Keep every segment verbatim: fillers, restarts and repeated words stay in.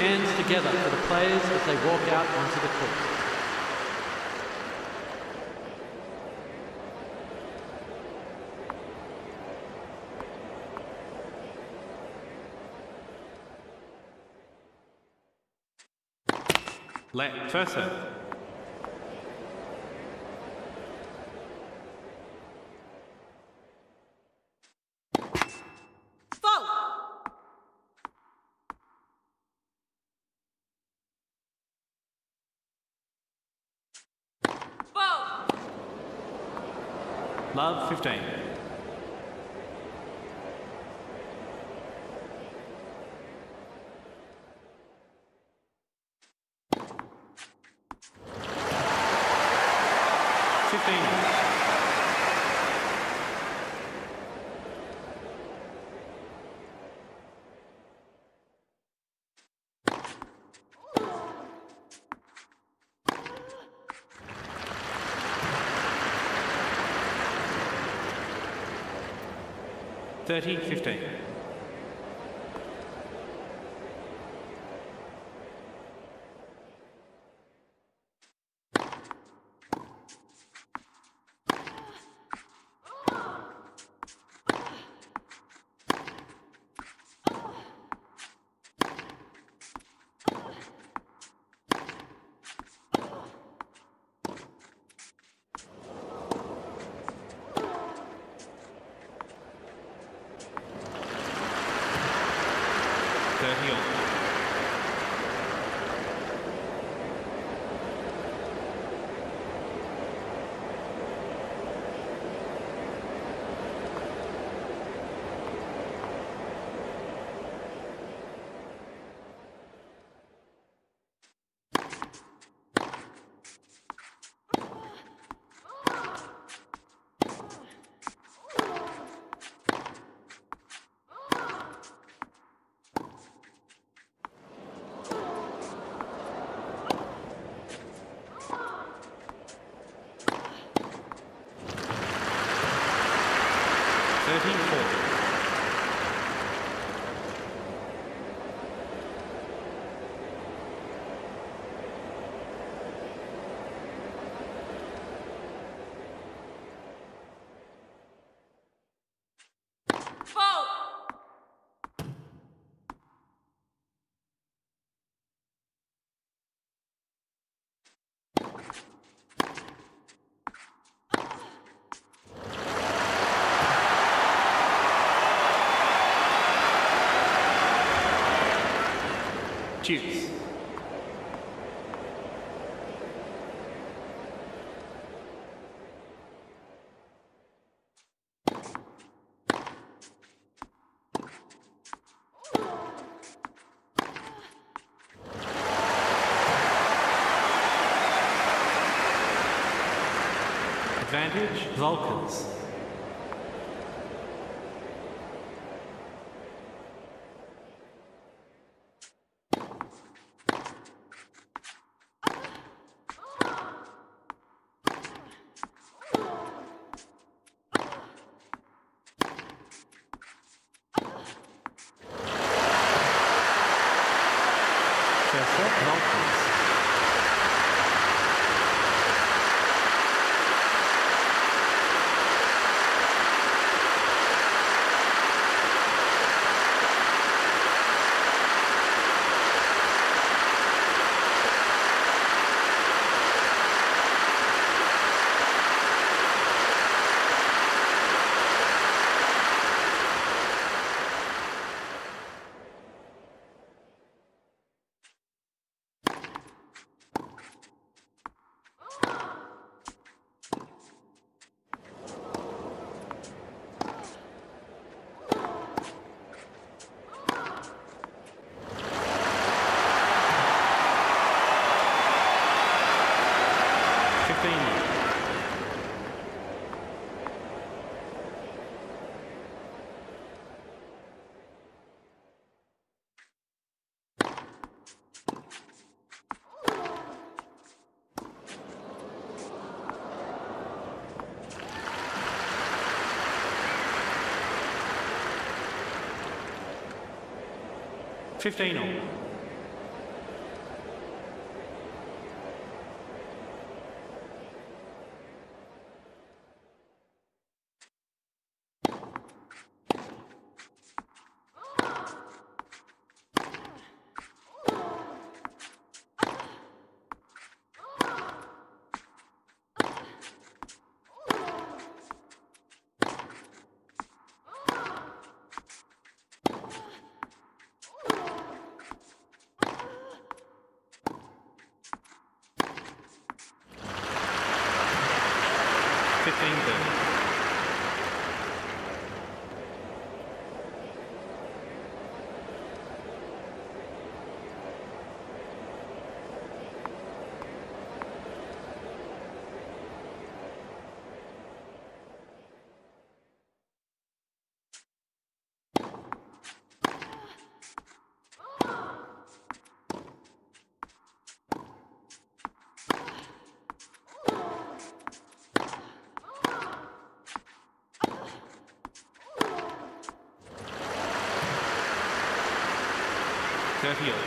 hands together for the players as they walk out onto the court. Let first serve. Foul. Foul. Love fifteen. thirty fifteen. Choose. Advantage, Vulcans. fifteen all. fifteen thirty. thirty over.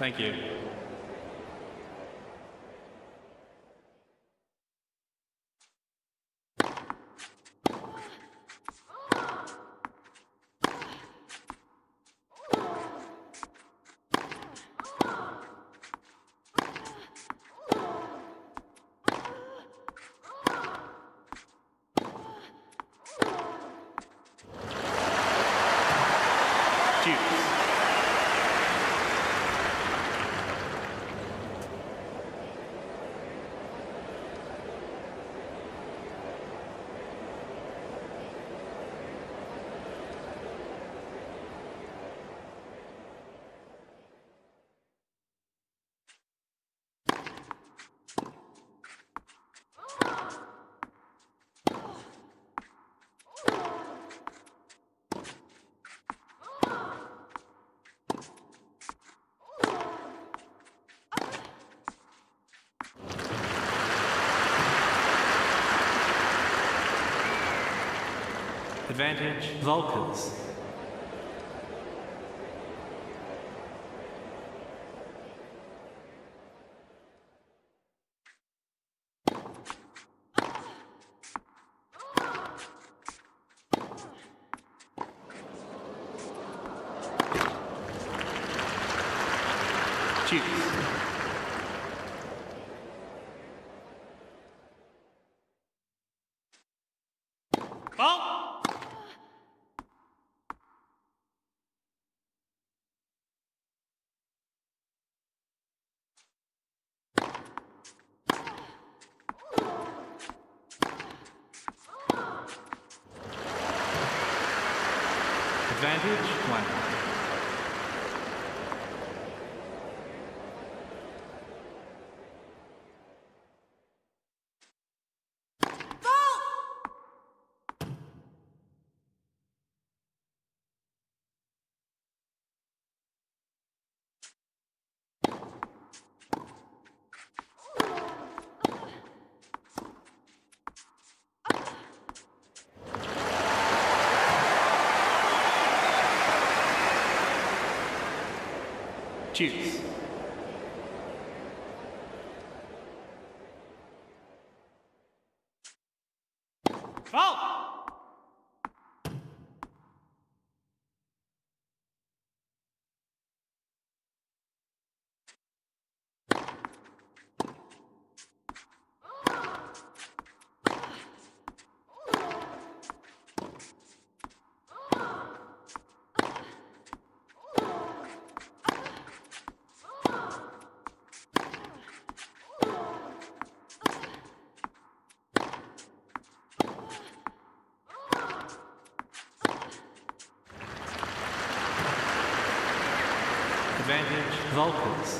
Thank you. Advantage, Volkers. Advantage, one. Ball! Choose. Foul! Advantage, Volkers.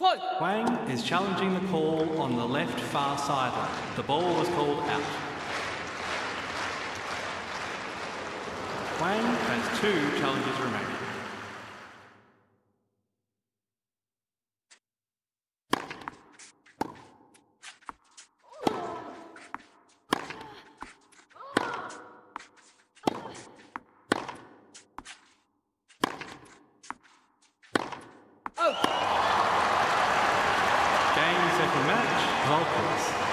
Play. Wang is challenging the call on the left far sideline. The ball was called out. Wang has two challenges remaining. Game, second match, Volynets.